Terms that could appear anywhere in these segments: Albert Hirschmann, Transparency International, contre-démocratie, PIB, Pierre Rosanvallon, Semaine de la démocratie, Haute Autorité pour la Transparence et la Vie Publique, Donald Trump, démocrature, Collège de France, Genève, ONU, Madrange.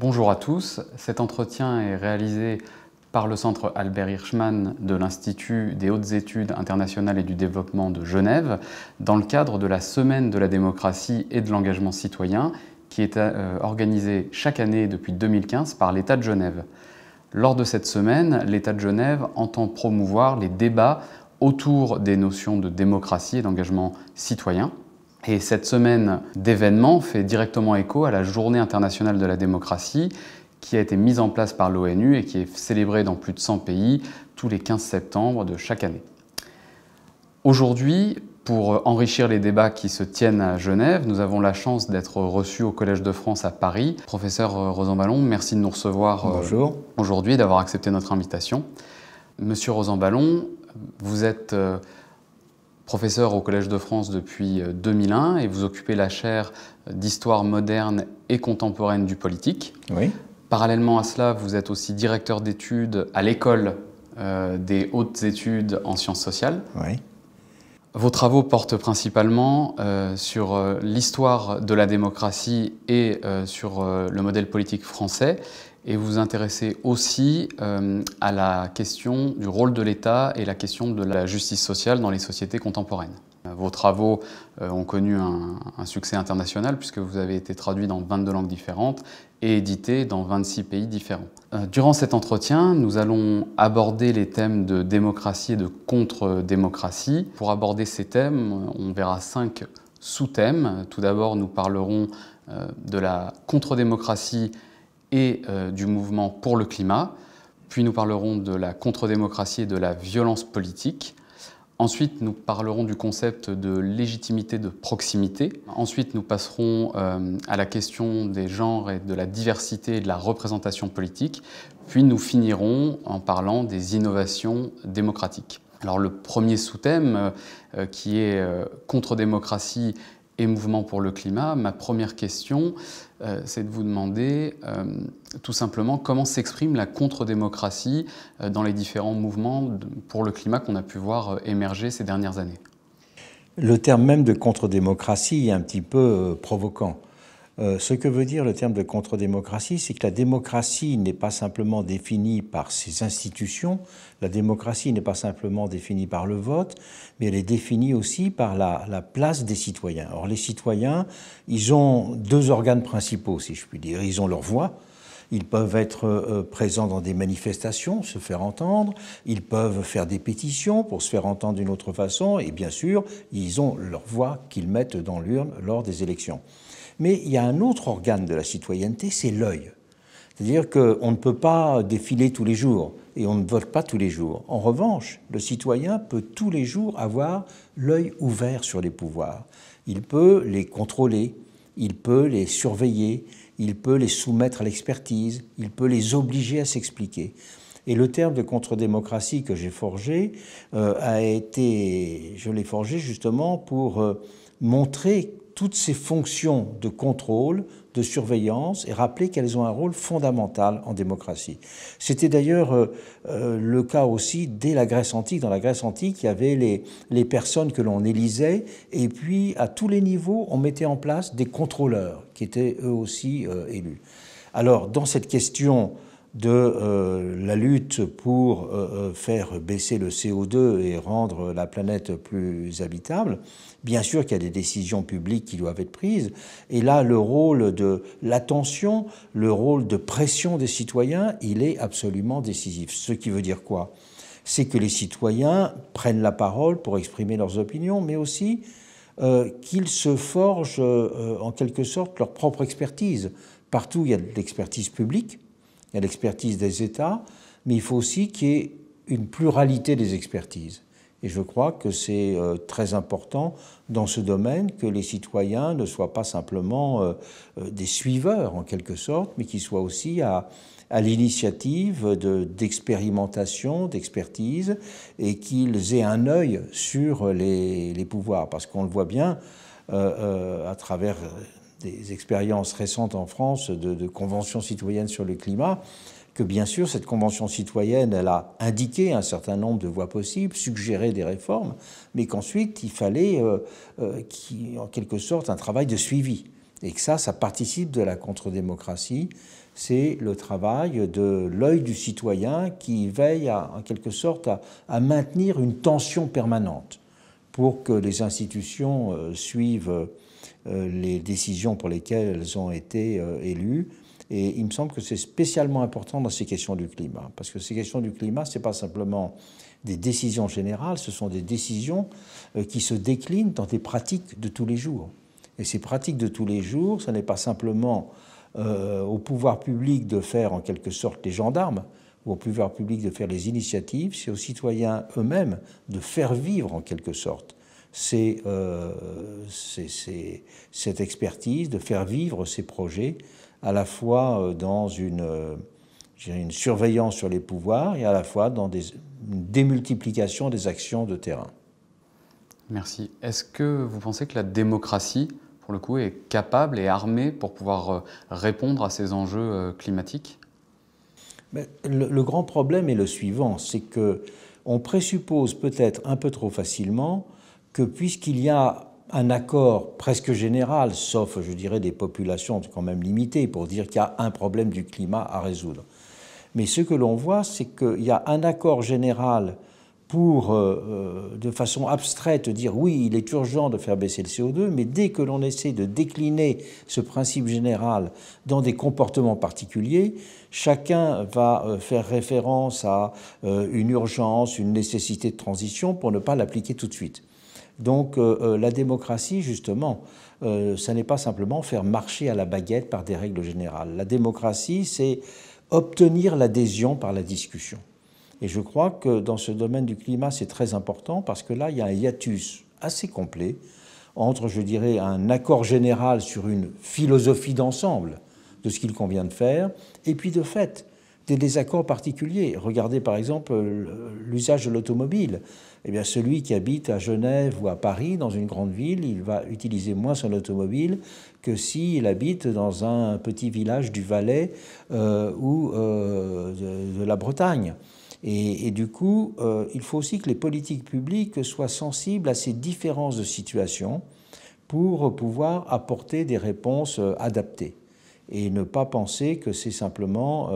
Bonjour à tous, cet entretien est réalisé par le Centre Albert Hirschmann de l'Institut des hautes études internationales et du développement de Genève dans le cadre de la Semaine de la démocratie et de l'engagement citoyen qui est organisée chaque année depuis 2015 par l'État de Genève. Lors de cette semaine, l'État de Genève entend promouvoir les débats autour des notions de démocratie et d'engagement citoyen. Et cette semaine d'événements fait directement écho à la Journée internationale de la démocratie qui a été mise en place par l'ONU et qui est célébrée dans plus de 100 pays tous les 15 septembre de chaque année. Aujourd'hui, pour enrichir les débats qui se tiennent à Genève, nous avons la chance d'être reçus au Collège de France à Paris. Professeur Rosanvallon, merci de nous recevoir aujourd'hui et d'avoir accepté notre invitation. Monsieur Rosanvallon, vous êtes professeur au Collège de France depuis 2001 et vous occupez la chaire d'histoire moderne et contemporaine du politique. Oui. Parallèlement à cela, vous êtes aussi directeur d'études à l'école des hautes études en sciences sociales. Oui. Vos travaux portent principalement sur l'histoire de la démocratie et sur le modèle politique français. Et vous vous intéressez aussi à la question du rôle de l'État et la question de la justice sociale dans les sociétés contemporaines. Vos travaux ont connu un succès international puisque vous avez été traduits dans 22 langues différentes et édités dans 26 pays différents. Durant cet entretien, nous allons aborder les thèmes de démocratie et de contre-démocratie. Pour aborder ces thèmes, on verra 5 sous-thèmes. Tout d'abord, nous parlerons de la contre-démocratie et du mouvement pour le climat. Puis nous parlerons de la contre-démocratie et de la violence politique. Ensuite, nous parlerons du concept de légitimité de proximité. Ensuite, nous passerons à la question des genres et de la diversité et de la représentation politique. Puis nous finirons en parlant des innovations démocratiques. Alors le premier sous-thème qui est contre-démocratie et mouvement pour le climat, ma première question, c'est de vous demander tout simplement comment s'exprime la contre-démocratie dans les différents mouvements pour le climat qu'on a pu voir émerger ces dernières années. Le terme même de contre-démocratie est un petit peu provoquant. Ce que veut dire le terme de contre-démocratie, c'est que la démocratie n'est pas simplement définie par ses institutions, la démocratie n'est pas simplement définie par le vote, mais elle est définie aussi par la place des citoyens. Or, les citoyens, ils ont deux organes principaux, si je puis dire. Ils ont leur voix. Ils peuvent être présents dans des manifestations, se faire entendre, ils peuvent faire des pétitions pour se faire entendre d'une autre façon, et bien sûr, ils ont leur voix qu'ils mettent dans l'urne lors des élections. Mais il y a un autre organe de la citoyenneté, c'est l'œil. C'est-à-dire qu'on ne peut pas défiler tous les jours et on ne vote pas tous les jours. En revanche, le citoyen peut tous les jours avoir l'œil ouvert sur les pouvoirs. Il peut les contrôler, il peut les surveiller, il peut les soumettre à l'expertise, il peut les obliger à s'expliquer. Et le terme de contre-démocratie que j'ai forgé a été, je l'ai forgé justement pour montrer toutes ces fonctions de contrôle, de surveillance, et rappeler qu'elles ont un rôle fondamental en démocratie. C'était d'ailleurs le cas aussi dès la Grèce antique. Dans la Grèce antique, il y avait les personnes que l'on élisait, et puis à tous les niveaux, on mettait en place des contrôleurs, qui étaient eux aussi élus. Alors, dans cette question de la lutte pour faire baisser le CO2 et rendre la planète plus habitable, bien sûr qu'il y a des décisions publiques qui doivent être prises, et là le rôle de l'attention, le rôle de pression des citoyens, il est absolument décisif. Ce qui veut dire quoi? C'est que les citoyens prennent la parole pour exprimer leurs opinions, mais aussi qu'ils se forgent en quelque sorte leur propre expertise. Partout il y a de l'expertise publique, il y a l'expertise des États, mais il faut aussi qu'il y ait une pluralité des expertises. Et je crois que c'est très important dans ce domaine que les citoyens ne soient pas simplement des suiveurs en quelque sorte, mais qu'ils soient aussi à l'initiative d'expérimentation, d'expertise, et qu'ils aient un œil sur les pouvoirs. Parce qu'on le voit bien à travers des expériences récentes en France de conventions citoyennes sur le climat, que bien sûr cette convention citoyenne, elle a indiqué un certain nombre de voies possibles, suggéré des réformes, mais qu'ensuite il fallait en quelque sorte un travail de suivi. Et que ça participe de la contre-démocratie, c'est le travail de l'œil du citoyen qui veille en quelque sorte à maintenir une tension permanente pour que les institutions suivent les décisions pour lesquelles elles ont été élues. Et il me semble que c'est spécialement important dans ces questions du climat, parce que ces questions du climat, ce n'est pas simplement des décisions générales, ce sont des décisions qui se déclinent dans des pratiques de tous les jours. Et ces pratiques de tous les jours, ce n'est pas simplement au pouvoir public de faire en quelque sorte les gendarmes, ou au pouvoir public de faire les initiatives, c'est aux citoyens eux-mêmes de faire vivre en quelque sorte cette expertise, de faire vivre ces projets, à la fois dans une surveillance sur les pouvoirs et à la fois dans une démultiplication des actions de terrain. Merci. Est-ce que vous pensez que la démocratie, pour le coup, est capable et armée pour pouvoir répondre à ces enjeux climatiques? Le grand problème est le suivant, c'est qu'on présuppose peut-être un peu trop facilement que puisqu'il y a un accord presque général, sauf, je dirais, des populations quand même limitées, pour dire qu'il y a un problème du climat à résoudre. Mais ce que l'on voit, c'est qu'il y a un accord général pour, de façon abstraite, dire oui, il est urgent de faire baisser le CO2, mais dès que l'on essaie de décliner ce principe général dans des comportements particuliers, chacun va faire référence à une urgence, une nécessité de transition pour ne pas l'appliquer tout de suite. Donc la démocratie, justement, ça n'est pas simplement faire marcher à la baguette par des règles générales. La démocratie, c'est obtenir l'adhésion par la discussion. Et je crois que dans ce domaine du climat, c'est très important parce que là, il y a un hiatus assez complet entre, je dirais, un accord général sur une philosophie d'ensemble de ce qu'il convient de faire, et puis de fait, des désaccords particuliers. Regardez par exemple l'usage de l'automobile. Eh bien, celui qui habite à Genève ou à Paris, dans une grande ville, il va utiliser moins son automobile que s'il habite dans un petit village du Valais ou de la Bretagne. Et du coup, il faut aussi que les politiques publiques soient sensibles à ces différences de situation pour pouvoir apporter des réponses adaptées et ne pas penser que c'est simplement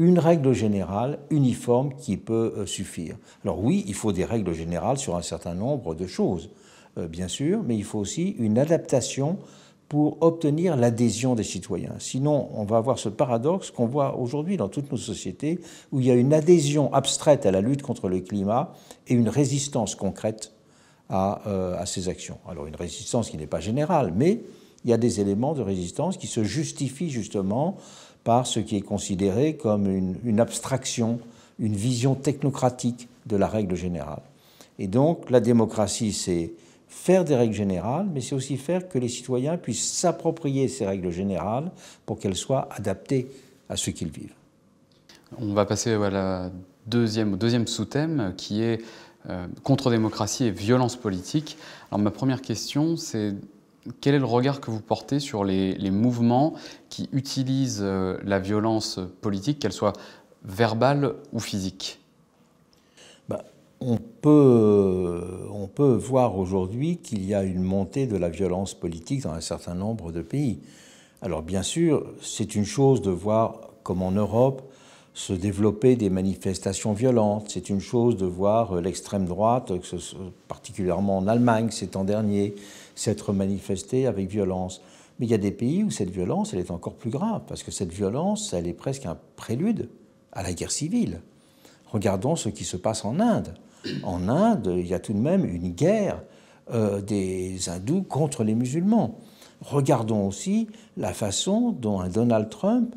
une règle générale, uniforme, qui peut suffire. Alors oui, il faut des règles générales sur un certain nombre de choses, bien sûr, mais il faut aussi une adaptation pour obtenir l'adhésion des citoyens. Sinon, on va avoir ce paradoxe qu'on voit aujourd'hui dans toutes nos sociétés, où il y a une adhésion abstraite à la lutte contre le climat et une résistance concrète à ces actions. Alors une résistance qui n'est pas générale, mais il y a des éléments de résistance qui se justifient justement par ce qui est considéré comme une abstraction, une vision technocratique de la règle générale. Et donc la démocratie, c'est faire des règles générales, mais c'est aussi faire que les citoyens puissent s'approprier ces règles générales pour qu'elles soient adaptées à ce qu'ils vivent. On va passer à la deuxième sous-thème qui est contre-démocratie et violence politique. Alors ma première question, c'est: quel est le regard que vous portez sur les mouvements qui utilisent la violence politique, qu'elle soit verbale ou physique? On peut voir aujourd'hui qu'il y a une montée de la violence politique dans un certain nombre de pays. Alors bien sûr, c'est une chose de voir, comme en Europe, se développer des manifestations violentes. C'est une chose de voir l'extrême droite, particulièrement en Allemagne ces temps derniers, s'être manifestée avec violence. Mais il y a des pays où cette violence, elle est encore plus grave, parce que cette violence, elle est presque un prélude à la guerre civile. Regardons ce qui se passe en Inde. En Inde, il y a tout de même une guerre des hindous contre les musulmans. Regardons aussi la façon dont un Donald Trump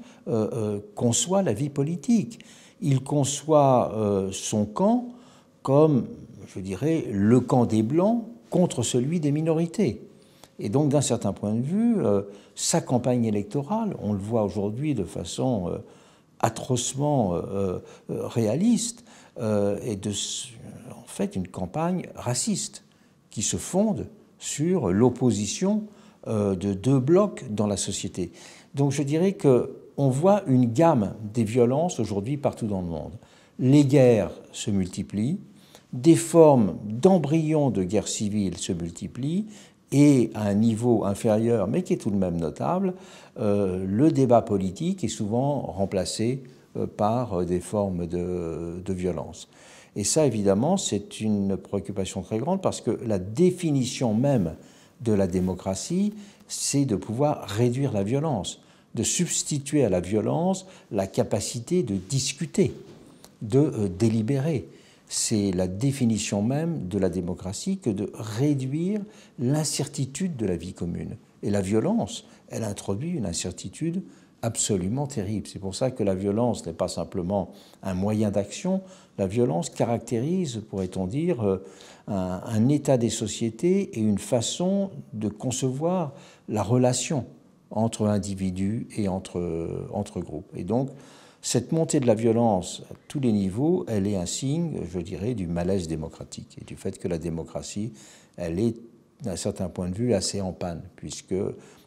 conçoit la vie politique. Il conçoit son camp comme, je dirais, le camp des Blancs contre celui des minorités. Et donc, d'un certain point de vue, sa campagne électorale, on le voit aujourd'hui de façon atrocement réaliste, est en fait une campagne raciste qui se fonde sur l'opposition de deux blocs dans la société. Donc je dirais qu'on voit une gamme des violences aujourd'hui partout dans le monde. Les guerres se multiplient, des formes d'embryons de guerre civile se multiplient, et à un niveau inférieur, mais qui est tout de même notable, le débat politique est souvent remplacé par des formes de violence. Et ça, évidemment, c'est une préoccupation très grande parce que la définition même de la démocratie, c'est de pouvoir réduire la violence, de substituer à la violence la capacité de discuter, de délibérer. C'est la définition même de la démocratie que de réduire l'incertitude de la vie commune. Et la violence, elle introduit une incertitude absolument terrible. C'est pour ça que la violence n'est pas simplement un moyen d'action. La violence caractérise, pourrait-on dire, un état des sociétés et une façon de concevoir la relation entre individus et entre groupes. Et donc, cette montée de la violence à tous les niveaux, elle est un signe, je dirais, du malaise démocratique et du fait que la démocratie, elle est, d'un certain point de vue, assez en panne, puisque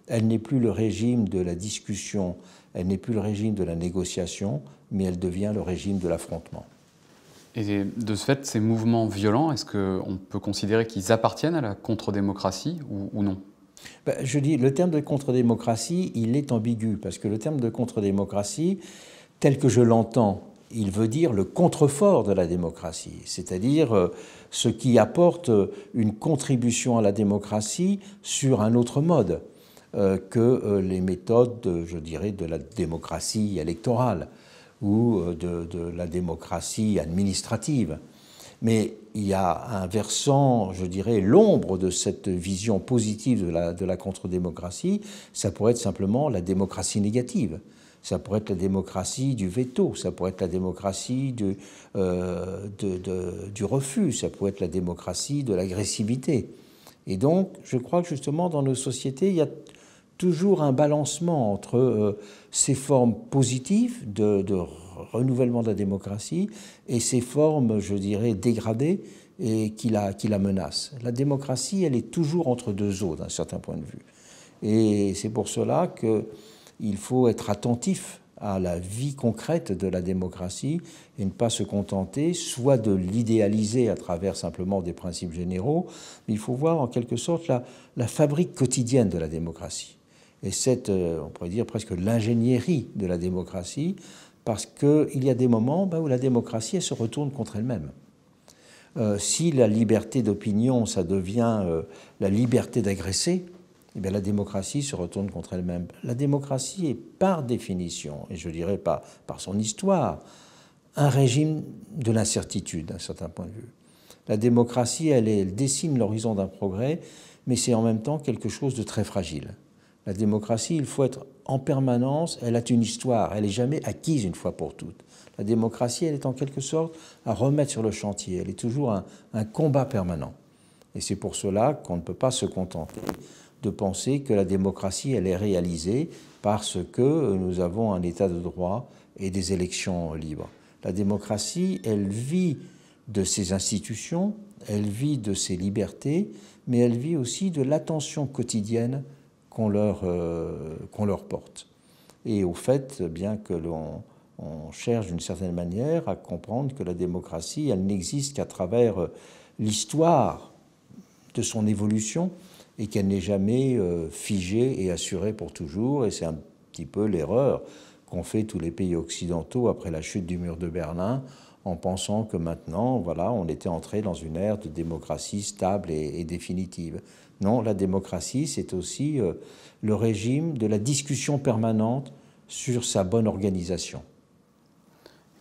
elle n'est plus le régime de la discussion, elle n'est plus le régime de la négociation, mais elle devient le régime de l'affrontement. Et de ce fait, ces mouvements violents, est-ce qu'on peut considérer qu'ils appartiennent à la contre-démocratie ou non? Ben, je dis, le terme de contre-démocratie, il est ambigu, parce que le terme de contre-démocratie, tel que je l'entends, il veut dire le contrefort de la démocratie, c'est-à-dire ce qui apporte une contribution à la démocratie sur un autre mode que les méthodes, je dirais, de la démocratie électorale ou de la démocratie administrative. Mais il y a un versant, je dirais, l'ombre de cette vision positive de la contre-démocratie, ça pourrait être simplement la démocratie négative. Ça pourrait être la démocratie du veto, ça pourrait être la démocratie du refus, ça pourrait être la démocratie de l'agressivité. Et donc, je crois que justement, dans nos sociétés, il y a toujours un balancement entre ces formes positives de renouvellement de la démocratie et ces formes, je dirais, dégradées et qui la menacent. La démocratie, elle est toujours entre deux eaux, d'un certain point de vue. Et c'est pour cela qu'il faut être attentif à la vie concrète de la démocratie et ne pas se contenter soit de l'idéaliser à travers simplement des principes généraux, mais il faut voir en quelque sorte la fabrique quotidienne de la démocratie. Et cette, on pourrait dire presque l'ingénierie de la démocratie, parce qu'il y a des moments où la démocratie elle se retourne contre elle-même. Si la liberté d'opinion, ça devient la liberté d'agresser, eh bien, la démocratie se retourne contre elle-même. La démocratie est par définition, et je dirais par son histoire, un régime de l'incertitude d'un certain point de vue. La démocratie, elle dessine l'horizon d'un progrès, mais c'est en même temps quelque chose de très fragile. La démocratie, il faut être en permanence, elle a une histoire, elle n'est jamais acquise une fois pour toutes. La démocratie, elle est en quelque sorte à remettre sur le chantier, elle est toujours un combat permanent. Et c'est pour cela qu'on ne peut pas se contenter de penser que la démocratie, elle est réalisée parce que nous avons un état de droit et des élections libres. La démocratie, elle vit de ses institutions, elle vit de ses libertés, mais elle vit aussi de l'attention quotidienne qu'on leur porte. Et au fait, bien que l'on cherche d'une certaine manière à comprendre que la démocratie, elle n'existe qu'à travers l'histoire de son évolution, et qu'elle n'est jamais figée et assurée pour toujours. Et c'est un petit peu l'erreur qu'ont fait tous les pays occidentaux après la chute du mur de Berlin, en pensant que maintenant, voilà, on était entré dans une ère de démocratie stable et définitive. Non, la démocratie, c'est aussi le régime de la discussion permanente sur sa bonne organisation.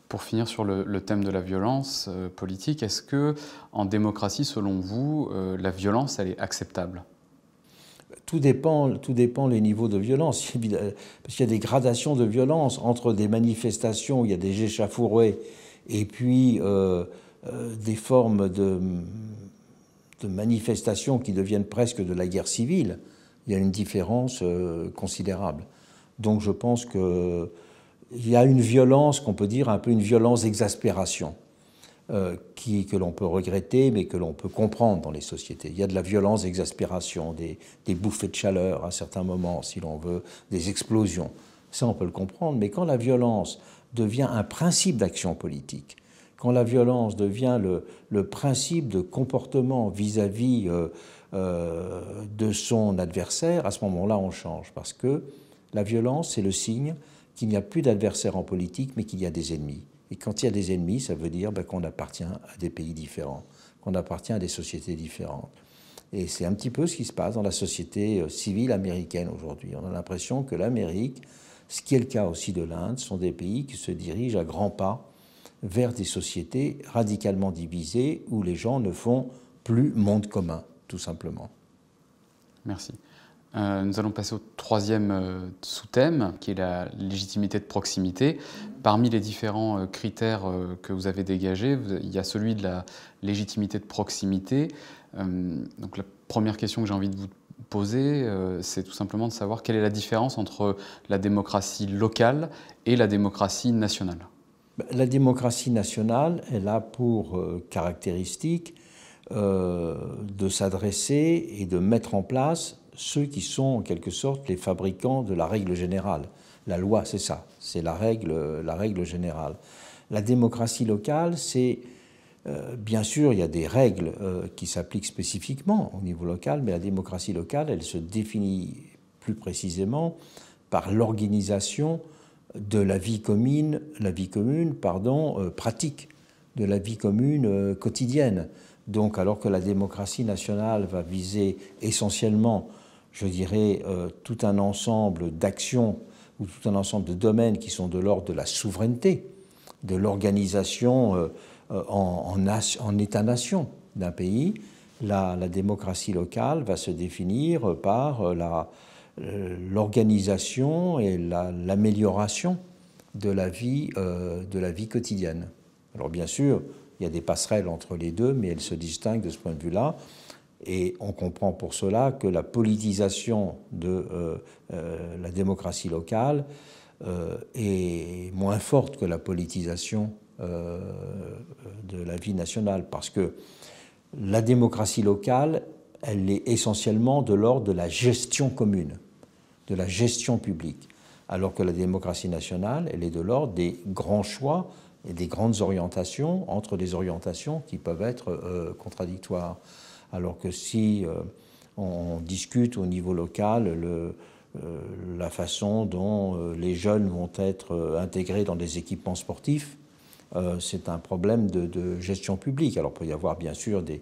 Pour finir sur le thème de la violence politique, est-ce que, en démocratie, selon vous, la violence, elle est acceptable ? Tout dépend des niveaux de violence, parce qu'il y a des gradations de violence entre des manifestations où il y a des échauffourées et puis des formes de manifestations qui deviennent presque de la guerre civile. Il y a une différence considérable. Donc je pense qu'il y a une violence qu'on peut dire un peu une violence d'exaspération. Que l'on peut regretter, mais que l'on peut comprendre dans les sociétés. Il y a de la violence d'exaspération, des bouffées de chaleur à certains moments, si l'on veut, des explosions. Ça, on peut le comprendre, mais quand la violence devient un principe d'action politique, quand la violence devient le principe de comportement vis-à-vis de son adversaire, à ce moment-là, on change. Parce que la violence, c'est le signe qu'il n'y a plus d'adversaires en politique, mais qu'il y a des ennemis. Et quand il y a des ennemis, ça veut dire ben, qu'on appartient à des pays différents, qu'on appartient à des sociétés différentes. Et c'est un petit peu ce qui se passe dans la société civile américaine aujourd'hui. On a l'impression que l'Amérique, ce qui est le cas aussi de l'Inde, sont des pays qui se dirigent à grands pas vers des sociétés radicalement divisées où les gens ne font plus monde commun, tout simplement. Merci. Nous allons passer au troisième sous-thème, qui est la légitimité de proximité. Parmi les différents critères que vous avez dégagés, il y a celui de la légitimité de proximité. Donc la première question que j'ai envie de vous poser, c'est tout simplement de savoir quelle est la différence entre la démocratie locale et la démocratie nationale. La démocratie nationale, elle a pour caractéristique de s'adresser et de mettre en place ceux qui sont en quelque sorte les fabricants de la règle générale. La loi, c'est ça, c'est la règle générale. La démocratie locale, c'est, bien sûr, il y a des règles qui s'appliquent spécifiquement au niveau local, mais la démocratie locale, elle se définit plus précisément par l'organisation de la vie commune pratique, de la vie commune quotidienne. Donc, alors que la démocratie nationale va viser essentiellement, je dirais, tout un ensemble d'actions ou tout un ensemble de domaines qui sont de l'ordre de la souveraineté, de l'organisation en État-nation d'un pays, la démocratie locale va se définir par l'organisation et l'amélioration de la vie quotidienne. Alors bien sûr, il y a des passerelles entre les deux, mais elles se distinguent de ce point de vue-là. Et on comprend pour cela que la politisation de la démocratie locale est moins forte que la politisation de la vie nationale, parce que la démocratie locale, elle est essentiellement de l'ordre de la gestion commune, de la gestion publique, alors que la démocratie nationale, elle est de l'ordre des grands choix et des grandes orientations, entre des orientations qui peuvent être contradictoires. Alors que si on discute au niveau local la façon dont les jeunes vont être intégrés dans des équipements sportifs, c'est un problème de gestion publique. Alors il peut y avoir bien sûr des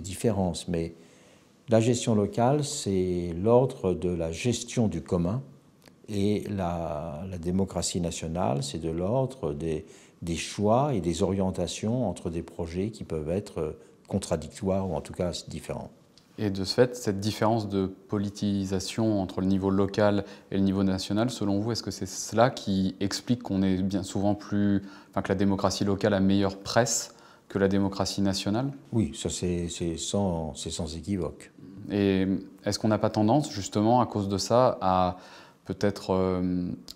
différences, mais la gestion locale, c'est l'ordre de la gestion du commun, et la démocratie nationale, c'est de l'ordre des choix et des orientations entre des projets qui peuvent être contradictoires ou en tout cas différents. Et de ce fait, cette différence de politisation entre le niveau local et le niveau national, selon vous, est-ce que c'est cela qui explique qu'on est bien souvent plus, enfin, que la démocratie locale a meilleure presse que la démocratie nationale? Oui, ça c'est sans équivoque. Et est-ce qu'on n'a pas tendance justement à cause de ça à peut-être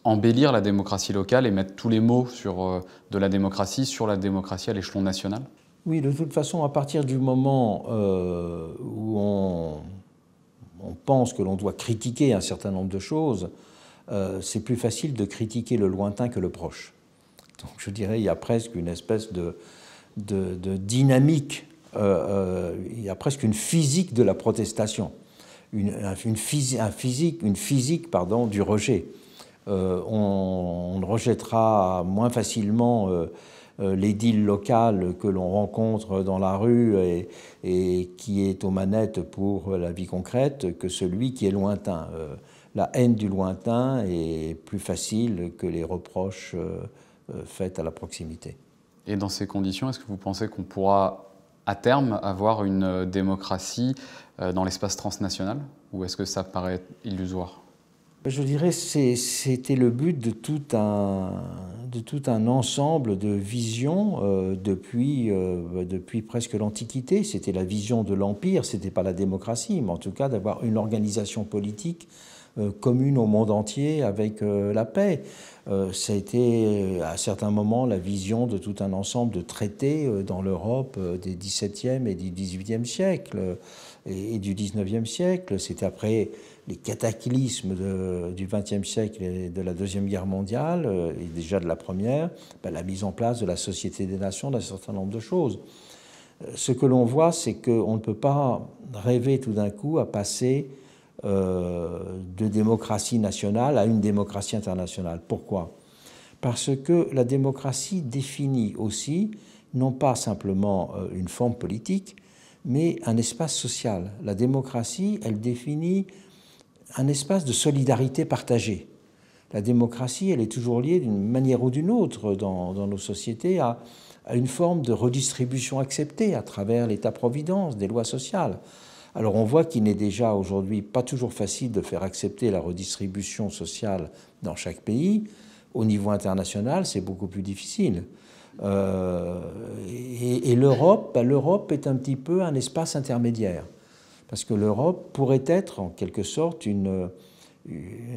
embellir la démocratie locale et mettre tous les mots sur la démocratie à l'échelon national? Oui, de toute façon, à partir du moment où on pense que l'on doit critiquer un certain nombre de choses, c'est plus facile de critiquer le lointain que le proche. Donc je dirais, il y a presque une espèce de dynamique, il y a presque une physique de la protestation. Une physique, du rejet. On rejettera moins facilement l'édile locale que l'on rencontre dans la rue et qui est aux manettes pour la vie concrète que celui qui est lointain. La haine du lointain est plus facile que les reproches faits à la proximité. Et dans ces conditions, est-ce que vous pensez qu'on pourra à terme avoir une démocratie dans l'espace transnational, ou est-ce que ça paraît illusoire? Je dirais que c'était le but de tout un ensemble de visions depuis presque l'Antiquité. C'était la vision de l'Empire, ce n'était pas la démocratie, mais en tout cas d'avoir une organisation politique commune au monde entier avec la paix. Ça a été à certains moments la vision de tout un ensemble de traités dans l'Europe des XVIIe et du XVIIIe siècle et du XIXe siècle. C'est après les cataclysmes du XXe siècle et de la Deuxième Guerre mondiale et déjà de la Première, la mise en place de la Société des Nations, d'un certain nombre de choses. Ce que l'on voit, c'est qu'on ne peut pas rêver tout d'un coup à passer de démocratie nationale à une démocratie internationale. Pourquoi? Parce que la démocratie définit aussi, non pas simplement une forme politique, mais un espace social. La démocratie, elle définit un espace de solidarité partagée. La démocratie, elle est toujours liée d'une manière ou d'une autre dans nos sociétés à une forme de redistribution acceptée à travers l'État-providence, des lois sociales. Alors on voit qu'il n'est déjà aujourd'hui pas toujours facile de faire accepter la redistribution sociale dans chaque pays. Au niveau international, c'est beaucoup plus difficile. Et l'Europe, l'Europe est un petit peu un espace intermédiaire, parce que l'Europe pourrait être en quelque sorte une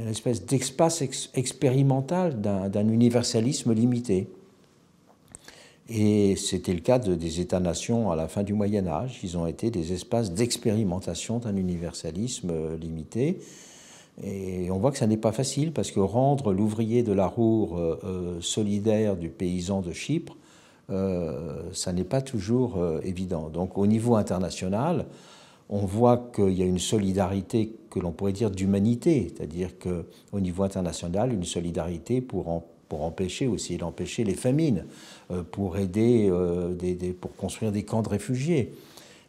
espèce d'espace expérimental d'un universalisme limité. Et c'était le cas des États-nations à la fin du Moyen-Âge. Ils ont été des espaces d'expérimentation d'un universalisme limité. Et on voit que ça n'est pas facile, parce que rendre l'ouvrier de la Roure solidaire du paysan de Chypre, ça n'est pas toujours évident. Donc au niveau international, on voit qu'il y a une solidarité que l'on pourrait dire d'humanité, c'est-à-dire qu'au niveau international, une solidarité pour empêcher ou essayer d'empêcher les famines, pour aider, pour construire des camps de réfugiés.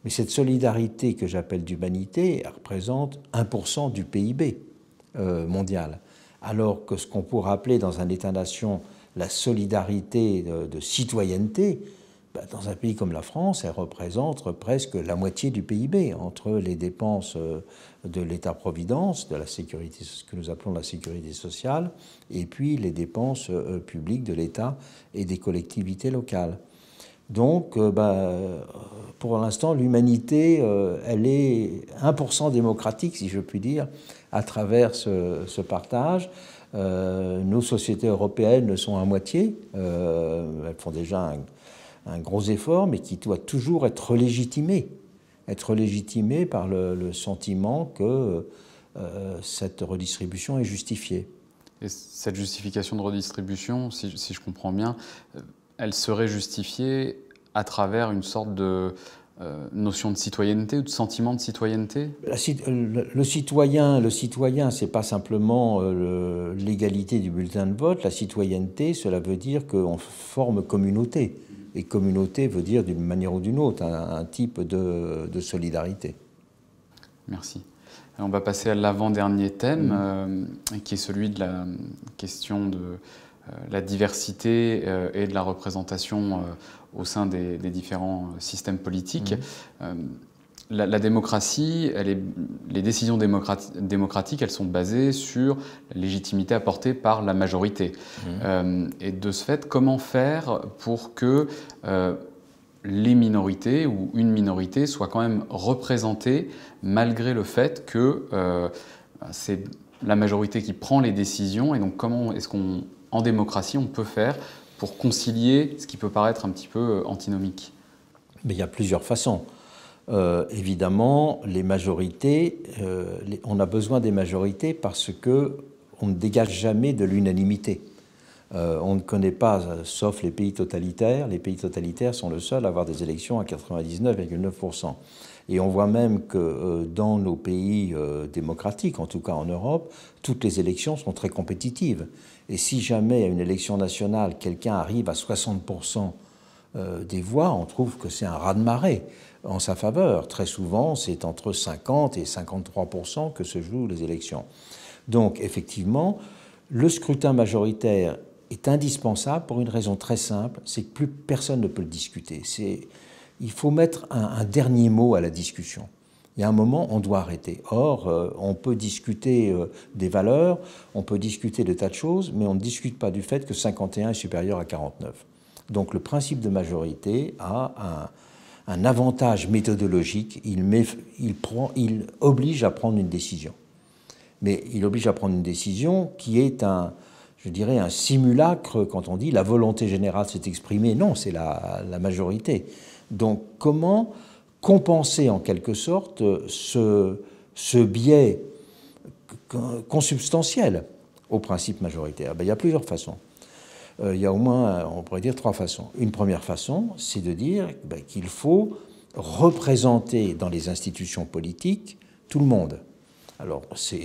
Mais cette solidarité que j'appelle d'humanité, elle représente 1% du PIB mondial. Alors que ce qu'on pourrait appeler dans un État-nation la solidarité de citoyenneté, dans un pays comme la France, elle représente presque la moitié du PIB, entre les dépenses de l'État-providence, de la sécurité, ce que nous appelons la sécurité sociale, et puis les dépenses publiques de l'État et des collectivités locales. Donc, pour l'instant, l'humanité, elle est 1% démocratique, si je puis dire, à travers ce partage. Nos sociétés européennes le sont à moitié, elles font déjà un gros effort, mais qui doit toujours être légitimé par le sentiment que cette redistribution est justifiée. Et cette justification de redistribution, si je comprends bien, elle serait justifiée à travers une sorte de notion de citoyenneté ou de sentiment de citoyenneté? Le citoyen, c'est pas simplement l'égalité du bulletin de vote. La citoyenneté, cela veut dire qu'on forme communauté. Et communauté veut dire, d'une manière ou d'une autre, un type de solidarité. Merci. Alors on va passer à l'avant-dernier thème, qui est celui de la question de la diversité et de la représentation au sein des différents systèmes politiques. La démocratie, les décisions démocratiques, elles sont basées sur la légitimité apportée par la majorité. Et de ce fait, comment faire pour que les minorités ou une minorité soient quand même représentées, malgré le fait que c'est la majorité qui prend les décisions? Et donc, comment est-ce qu'on, en démocratie, on peut faire pour concilier ce qui peut paraître un petit peu antinomique? Mais il y a plusieurs façons. Évidemment, les majorités, on a besoin des majorités parce qu'on ne dégage jamais de l'unanimité. On ne connaît pas, sauf les pays totalitaires. Les pays totalitaires sont le seul à avoir des élections à 99,9%. Et on voit même que dans nos pays démocratiques, en tout cas en Europe, toutes les élections sont très compétitives. Et si jamais à une élection nationale, quelqu'un arrive à 60% des voix, on trouve que c'est un raz-de-marée en sa faveur. Très souvent, c'est entre 50 et 53% que se jouent les élections. Donc, effectivement, le scrutin majoritaire est indispensable pour une raison très simple, c'est que plus personne ne peut le discuter. Il faut mettre un dernier mot à la discussion. Il y a un moment, on doit arrêter. Or, on peut discuter des valeurs, on peut discuter de tas de choses, mais on ne discute pas du fait que 51 est supérieur à 49. Donc, le principe de majorité a un avantage méthodologique, il oblige à prendre une décision. Mais il oblige à prendre une décision qui est je dirais un simulacre. Quand on dit la volonté générale s'est exprimée, non, c'est la majorité. Donc comment compenser en quelque sorte ce biais consubstantiel au principe majoritaire? Il y a plusieurs façons. il y a au moins, on pourrait dire, trois façons. Une première façon, c'est de dire qu'il faut représenter dans les institutions politiques tout le monde. Alors, c'est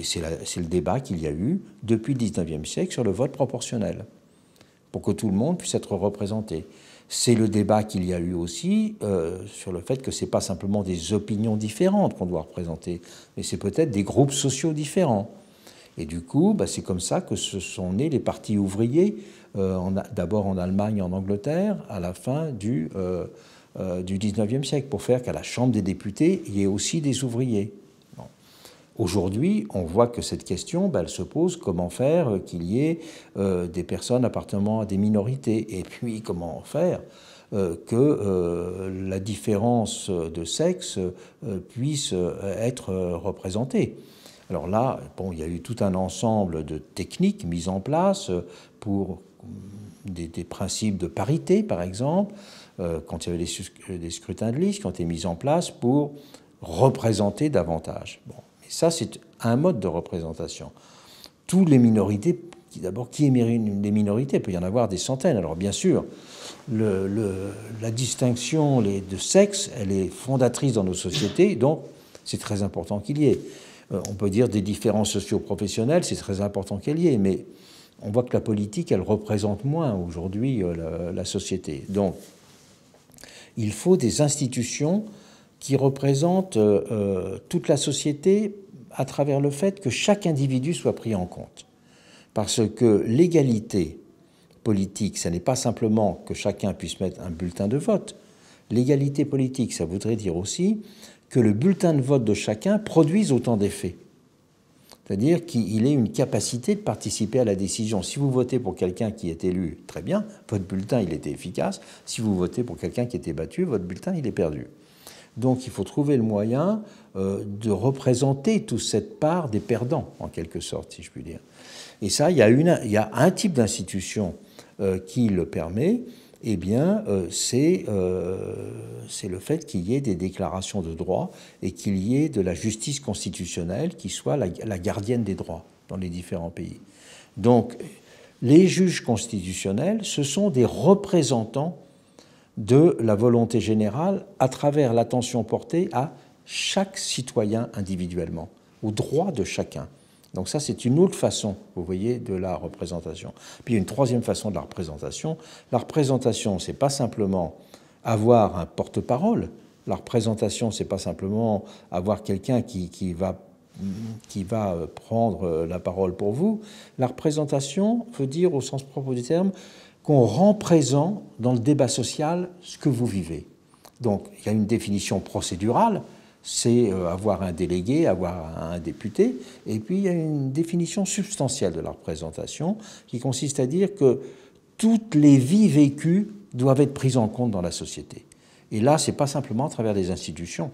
le débat qu'il y a eu depuis le 19e siècle sur le vote proportionnel, pour que tout le monde puisse être représenté. C'est le débat qu'il y a eu aussi sur le fait que ce n'est pas simplement des opinions différentes qu'on doit représenter, mais c'est peut-être des groupes sociaux différents. Et du coup, c'est comme ça que se sont nés les partis ouvriers, d'abord en Allemagne et en Angleterre, à la fin du 19e siècle, pour faire qu'à la Chambre des députés, il y ait aussi des ouvriers. Aujourd'hui, on voit que cette question, elle se pose comment faire qu'il y ait des personnes appartenant à des minorités, et puis comment faire que la différence de sexe puisse être représentée. Alors là, bon, il y a eu tout un ensemble de techniques mises en place pour des principes de parité, par exemple, quand il y avait des scrutins de liste qui ont été mis en place pour représenter davantage. Bon. Et ça, c'est un mode de représentation. Toutes les minorités, d'abord, qui est des minorités? Il peut y en avoir des centaines. Alors, bien sûr, la distinction de sexe, elle est fondatrice dans nos sociétés, donc c'est très important qu'il y ait. On peut dire des différences socio-professionnelles, c'est très important qu'il y ait, mais on voit que la politique, elle représente moins aujourd'hui la société. Donc, il faut des institutions qui représente toute la société à travers le fait que chaque individu soit pris en compte. Parce que l'égalité politique, ce n'est pas simplement que chacun puisse mettre un bulletin de vote. L'égalité politique, ça voudrait dire aussi que le bulletin de vote de chacun produise autant d'effets. C'est-à-dire qu'il ait une capacité de participer à la décision. Si vous votez pour quelqu'un qui est élu, très bien, votre bulletin, il était efficace. Si vous votez pour quelqu'un qui était battu, votre bulletin, il est perdu. Donc il faut trouver le moyen de représenter toute cette part des perdants, en quelque sorte, si je puis dire. Et ça, il y a un type d'institution qui le permet, eh bien c'est le fait qu'il y ait des déclarations de droits et qu'il y ait de la justice constitutionnelle qui soit la gardienne des droits dans les différents pays. Donc les juges constitutionnels, ce sont des représentants de la volonté générale à travers l'attention portée à chaque citoyen individuellement, aux droits de chacun. Donc ça, c'est une autre façon, vous voyez, de la représentation. Puis une troisième façon de la représentation. La représentation, c'est pas simplement avoir un porte-parole. La représentation, c'est pas simplement avoir quelqu'un qui va prendre la parole pour vous. La représentation veut dire, au sens propre du terme, qu'on rend présent dans le débat social ce que vous vivez. Donc, il y a une définition procédurale, c'est avoir un délégué, avoir un député, et puis il y a une définition substantielle de la représentation qui consiste à dire que toutes les vies vécues doivent être prises en compte dans la société. Et là, c'est pas simplement à travers des institutions.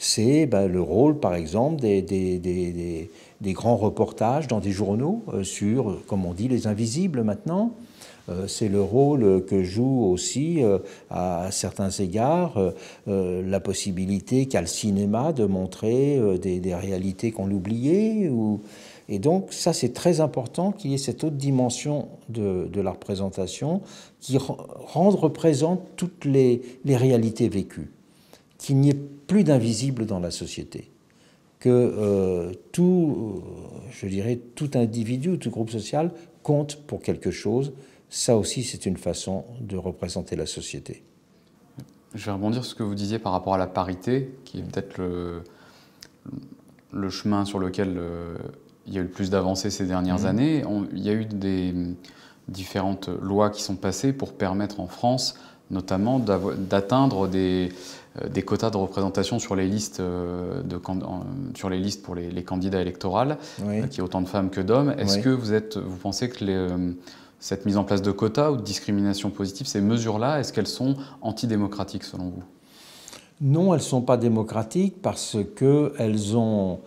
C'est le rôle, par exemple, des grands reportages dans des journaux sur, comme on dit, les invisibles maintenant. C'est le rôle que joue aussi, à certains égards, la possibilité qu'a le cinéma de montrer des réalités qu'on oubliait. Et donc, ça, c'est très important qu'il y ait cette autre dimension de la représentation qui représente toutes les réalités vécues, qu'il n'y ait plus d'invisibles dans la société, que je dirais, tout individu, tout groupe social compte pour quelque chose. Ça aussi, c'est une façon de représenter la société. Je vais rebondir sur ce que vous disiez par rapport à la parité, qui est peut-être le chemin sur lequel il y a eu le plus d'avancées ces dernières années. Il y a eu des différentes lois qui sont passées pour permettre en France, notamment, d'atteindre des quotas de représentation sur les listes, sur les listes pour les candidats électoraux, oui, qui est autant de femmes que d'hommes. Est-ce, oui, que vous pensez que cette mise en place de quotas ou de discrimination positive, ces mesures-là, est-ce qu'elles sont antidémocratiques selon vous? Non, elles ne sont pas démocratiques parce qu'elles ont,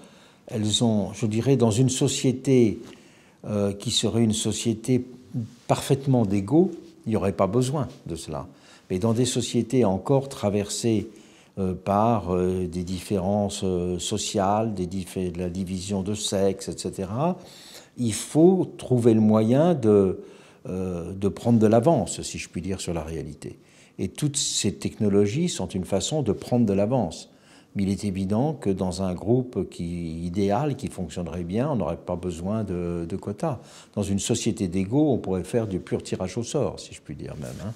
je dirais, dans une société qui serait une société parfaitement d'égo, il n'y aurait pas besoin de cela. Mais dans des sociétés encore traversées par des différences sociales, de la division de sexe, etc., il faut trouver le moyen de prendre de l'avance, si je puis dire, sur la réalité. Et toutes ces technologies sont une façon de prendre de l'avance. Mais il est évident que dans un groupe idéal, qui fonctionnerait bien, on n'aurait pas besoin de quotas. Dans une société d'ego, on pourrait faire du pur tirage au sort, si je puis dire même. Hein.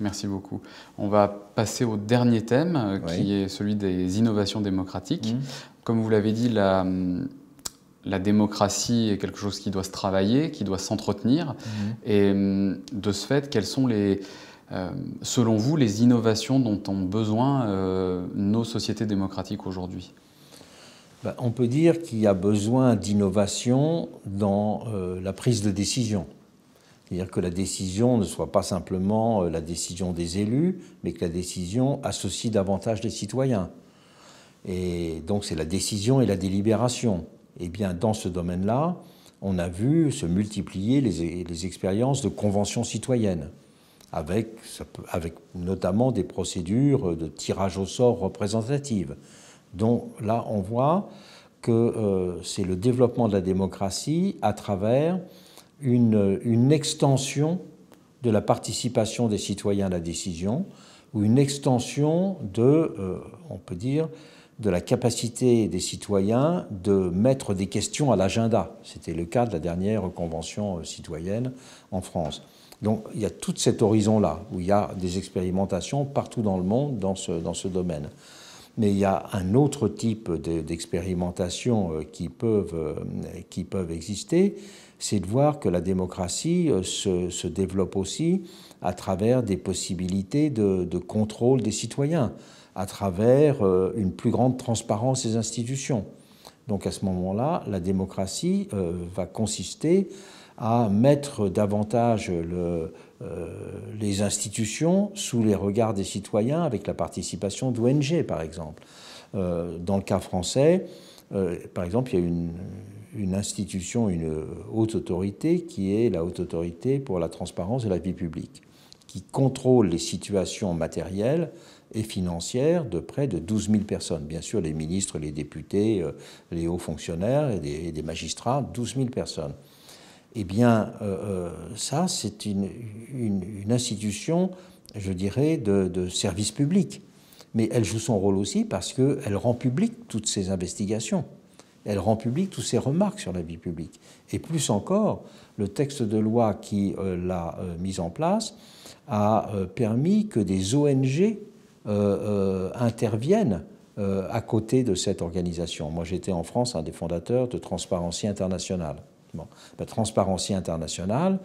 Merci beaucoup. On va passer au dernier thème, qui est celui des innovations démocratiques. Mmh. Comme vous l'avez dit, la démocratie est quelque chose qui doit se travailler, qui doit s'entretenir. Mmh. Et de ce fait, quelles sont selon vous, les innovations dont ont besoin nos sociétés démocratiques aujourd'hui? On peut dire qu'il y a besoin d'innovation dans la prise de décision. C'est-à-dire que la décision ne soit pas simplement la décision des élus, mais que la décision associe davantage les citoyens. Et donc c'est la décision et la délibération. Et bien dans ce domaine-là, on a vu se multiplier les expériences de conventions citoyennes, avec notamment des procédures de tirage au sort représentatives. Donc là, on voit que c'est le développement de la démocratie à travers une extension de la participation des citoyens à la décision, ou une extension on peut dire, de la capacité des citoyens de mettre des questions à l'agenda. C'était le cas de la dernière convention citoyenne en France. Donc il y a tout cet horizon-là, où il y a des expérimentations partout dans le monde dans ce domaine. Mais il y a un autre type d'expérimentation qui peuvent exister, c'est de voir que la démocratie se développe aussi à travers des possibilités de contrôle des citoyens, à travers une plus grande transparence des institutions. Donc à ce moment-là, la démocratie va consister à mettre davantage les institutions sous les regards des citoyens, avec la participation d'ONG, par exemple. Dans le cas français, par exemple, il y a une institution, une haute autorité, qui est la Haute Autorité pour la Transparence et la Vie Publique, qui contrôle les situations matérielles et financières de près de 12 000 personnes. Bien sûr, les ministres, les députés, les hauts fonctionnaires et des magistrats, 12 000 personnes. Eh bien, ça, c'est une institution, je dirais, de service public. Mais elle joue son rôle aussi parce qu'elle rend publique toutes ces investigations. Elle rend publique toutes ces remarques sur la vie publique. Et plus encore, le texte de loi qui l'a mise en place a permis que des ONG interviennent à côté de cette organisation. Moi, j'étais en France un des fondateurs de Transparency International. Bon. La Transparency International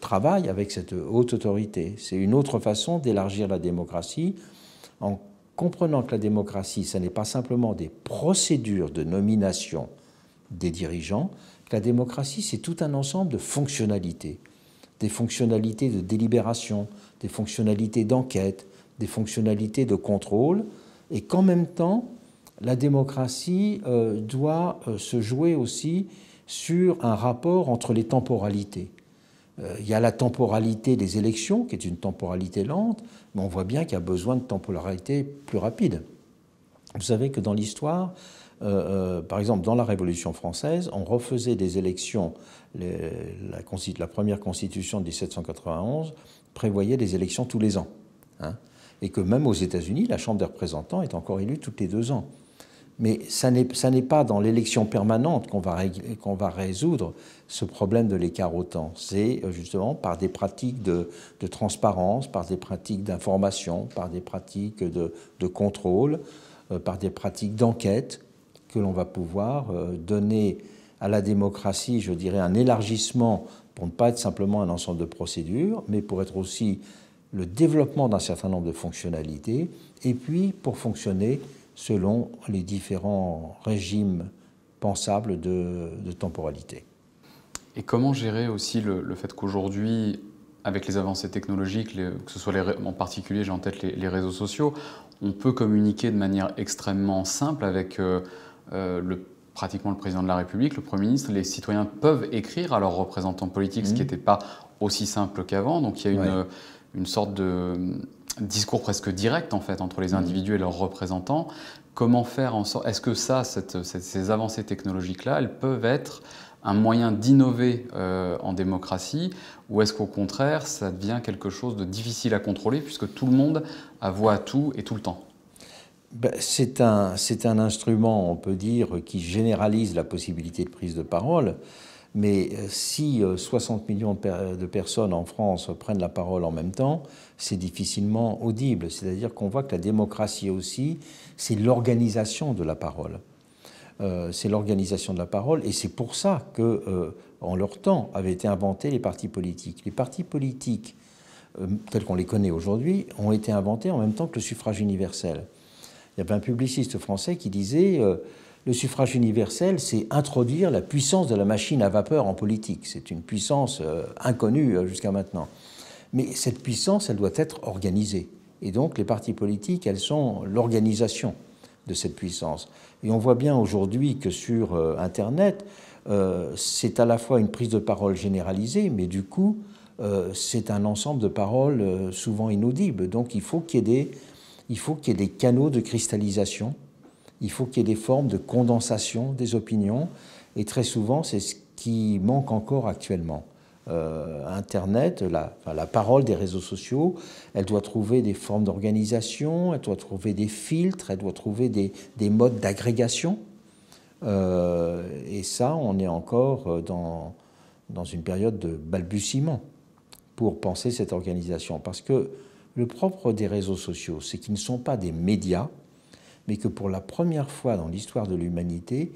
travaille avec cette haute autorité. C'est une autre façon d'élargir la démocratie en comprenant que la démocratie, ce n'est pas simplement des procédures de nomination des dirigeants, que la démocratie, c'est tout un ensemble de fonctionnalités. Des fonctionnalités de délibération, des fonctionnalités d'enquête, des fonctionnalités de contrôle, et qu'en même temps, la démocratie doit se jouer aussi sur un rapport entre les temporalités. Il y a la temporalité des élections, qui est une temporalité lente, mais on voit bien qu'il y a besoin de temporalité plus rapide. Vous savez que dans l'histoire, par exemple dans la Révolution française, on refaisait des élections, la première constitution de 1791 prévoyait des élections tous les ans. Hein, et que même aux États-Unis, la Chambre des représentants est encore élue tous les 2 ans. Mais ça n'est pas dans l'élection permanente qu'on va résoudre ce problème de l'écart au temps. C'est justement par des pratiques de transparence, par des pratiques d'information, par des pratiques de contrôle, par des pratiques d'enquête que l'on va pouvoir donner à la démocratie, je dirais, un élargissement pour ne pas être simplement un ensemble de procédures, mais pour être aussi le développement d'un certain nombre de fonctionnalités, et puis pour fonctionner selon les différents régimes pensables de temporalité. Et comment gérer aussi le fait qu'aujourd'hui, avec les avancées technologiques, que ce soit en particulier, j'ai en tête les réseaux sociaux, on peut communiquer de manière extrêmement simple avec pratiquement le président de la République, le Premier ministre, les citoyens peuvent écrire à leurs représentants politiques, ce qui n'était pas aussi simple qu'avant, donc il y a une sorte de discours presque direct en fait entre les individus et leurs représentants. Comment faire en sorte, est-ce que ces avancées technologiques-là, elles peuvent être un moyen d'innover en démocratie, ou est-ce qu'au contraire, ça devient quelque chose de difficile à contrôler puisque tout le monde a voix à tout et tout le temps? Ben, c'est un instrument, on peut dire, qui généralise la possibilité de prise de parole. Mais si 60 millions de personnes en France prennent la parole en même temps, c'est difficilement audible. C'est-à-dire qu'on voit que la démocratie aussi, c'est l'organisation de la parole. C'est l'organisation de la parole et c'est pour ça que, en leur temps, avaient été inventés les partis politiques. Les partis politiques, tels qu'on les connaît aujourd'hui, ont été inventés en même temps que le suffrage universel. Il y avait un publiciste français qui disait... le suffrage universel, c'est introduire la puissance de la machine à vapeur en politique. C'est une puissance inconnue jusqu'à maintenant. Mais cette puissance, elle doit être organisée. Et donc, les partis politiques, elles sont l'organisation de cette puissance. Et on voit bien aujourd'hui que sur Internet, c'est à la fois une prise de parole généralisée, mais du coup, c'est un ensemble de paroles souvent inaudibles. Donc, il faut qu'il y ait des canaux de cristallisation. Il faut qu'il y ait des formes de condensation des opinions, et très souvent, c'est ce qui manque encore actuellement. Internet, la parole des réseaux sociaux, elle doit trouver des formes d'organisation, elle doit trouver des filtres, elle doit trouver des modes d'agrégation. Et ça, on est encore dans une période de balbutiement pour penser cette organisation. Parce que le propre des réseaux sociaux, c'est qu'ils ne sont pas des médias, mais que pour la première fois dans l'histoire de l'humanité,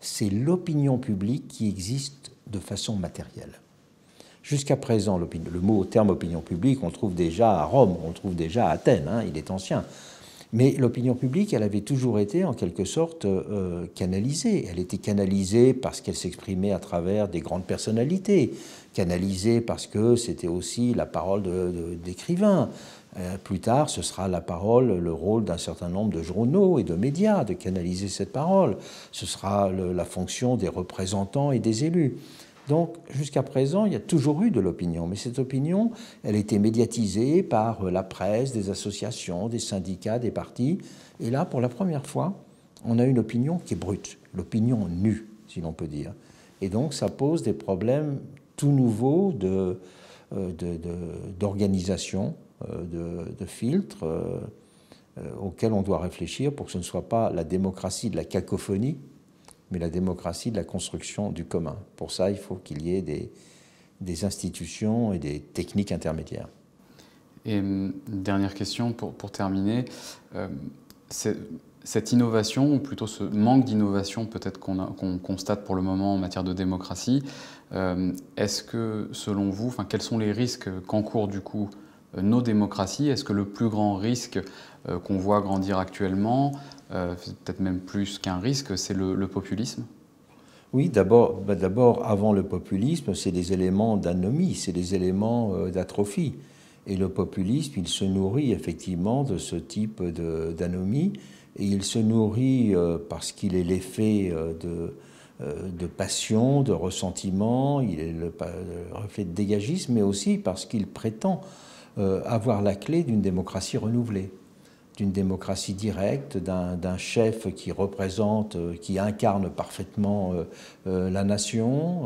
c'est l'opinion publique qui existe de façon matérielle. Jusqu'à présent, le mot, terme opinion publique, on le trouve déjà à Rome, on le trouve déjà à Athènes, hein, il est ancien. Mais l'opinion publique, elle avait toujours été en quelque sorte canalisée. Elle était canalisée parce qu'elle s'exprimait à travers des grandes personnalités, canalisée parce que c'était aussi la parole d'écrivains. Plus tard, ce sera la parole, le rôle d'un certain nombre de journaux et de médias de canaliser cette parole. Ce sera la fonction des représentants et des élus. Donc, jusqu'à présent, il y a toujours eu de l'opinion. Mais cette opinion, elle était médiatisée par la presse, des associations, des syndicats, des partis. Et là, pour la première fois, on a une opinion qui est brute, l'opinion nue, si l'on peut dire. Et donc, ça pose des problèmes tout nouveaux d'organisation. De filtres auxquels on doit réfléchir pour que ce ne soit pas la démocratie de la cacophonie, mais la démocratie de la construction du commun. Pour ça, il faut qu'il y ait des institutions et des techniques intermédiaires. Et dernière question pour terminer. Cette innovation, ou plutôt ce manque d'innovation peut-être qu'on constate pour le moment en matière de démocratie, est-ce que, selon vous, enfin, quels sont les risques qu'encourent du coup nos démocraties? Est-ce que le plus grand risque qu'on voit grandir actuellement, peut-être même plus qu'un risque, c'est le populisme? Oui, d'abord, avant le populisme, c'est des éléments d'anomie, c'est des éléments d'atrophie. Et le populisme, il se nourrit effectivement de ce type d'anomie, et il se nourrit parce qu'il est l'effet de passion, de ressentiment, il est le reflet de dégagisme, mais aussi parce qu'il prétend avoir la clé d'une démocratie renouvelée, d'une démocratie directe, d'un chef qui représente, qui incarne parfaitement la nation,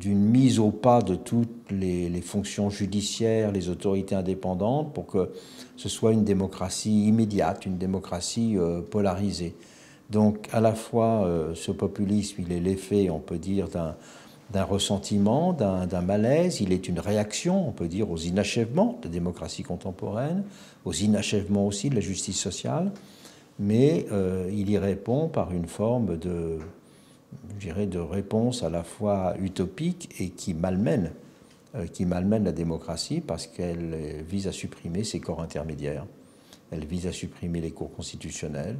d'une mise au pas de toutes les fonctions judiciaires, les autorités indépendantes, pour que ce soit une démocratie immédiate, une démocratie polarisée. Donc à la fois ce populisme, il est l'effet, on peut dire, d'un ressentiment, d'un malaise. Il est une réaction, on peut dire, aux inachèvements de la démocratie contemporaine, aux inachèvements aussi de la justice sociale, mais il y répond par une forme de réponse à la fois utopique et qui malmène la démocratie parce qu'elle vise à supprimer ses corps intermédiaires. Elle vise à supprimer les cours constitutionnels,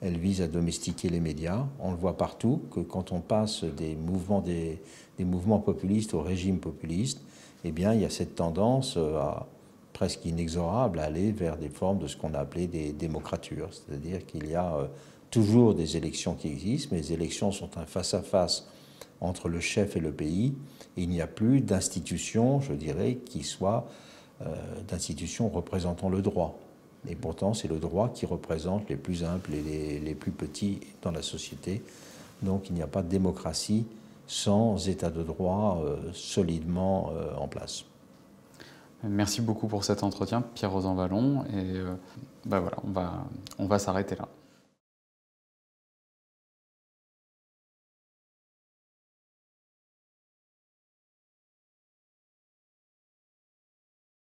elle vise à domestiquer les médias. On le voit partout, que quand on passe des mouvements populistes au régime populiste, eh bien, il y a cette tendance presque inexorable à aller vers des formes de ce qu'on appelait des démocratures. C'est-à-dire qu'il y a toujours des élections qui existent, mais les élections sont un face-à-face entre le chef et le pays. Et il n'y a plus d'institutions, je dirais, qui soient d'institutions représentant le droit. Et pourtant, c'est le droit qui représente les plus humbles et les plus petits dans la société. Donc il n'y a pas de démocratie sans état de droit solidement en place. Merci beaucoup pour cet entretien, Pierre Rosanvallon. Et voilà, on va s'arrêter là.